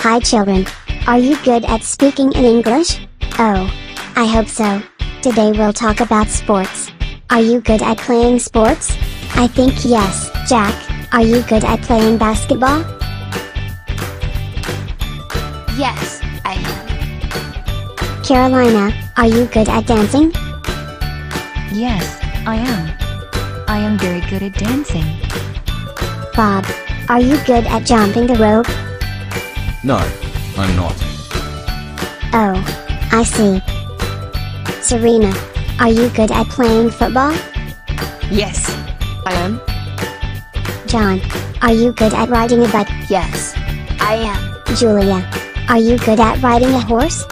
Hi children. Are you good at speaking in English? Oh, I hope so. Today we'll talk about sports. Are you good at playing sports? I think yes. Jack, are you good at playing basketball? Yes, I am. Carolina, are you good at dancing? Yes, I am. I am very good at dancing. Bob, are you good at jumping the rope? No, I'm not. Oh, I see. Serena, are you good at playing football? Yes, I am. John, are you good at riding a bike? Yes, I am. Julia, are you good at riding a horse?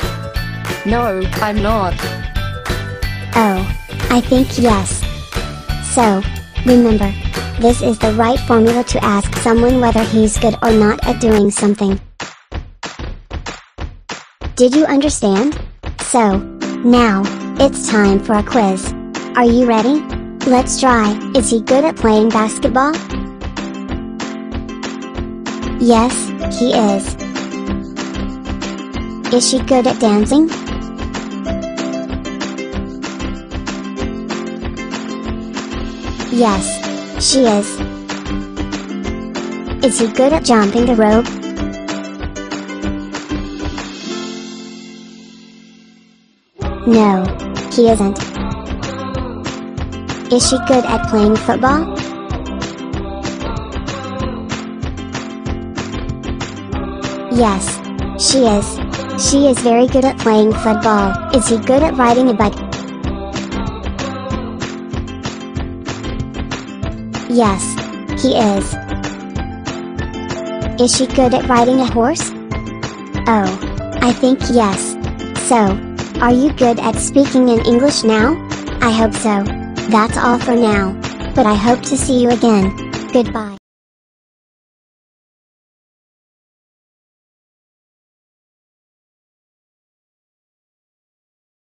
No, I'm not. Oh, I think yes. So, remember, this is the right formula to ask someone whether he's good or not at doing something. Did you understand? So, now, it's time for a quiz. Are you ready? Let's try. Is he good at playing basketball? Yes, he is. Is she good at dancing? Yes, she is. Is he good at jumping the rope? No, he isn't. Is she good at playing football? Yes, she is. She is very good at playing football. Is he good at riding a bike? Yes, he is. Is she good at riding a horse? Oh, I think yes. So, are you good at speaking in English now? I hope so. That's all for now. But I hope to see you again. Goodbye.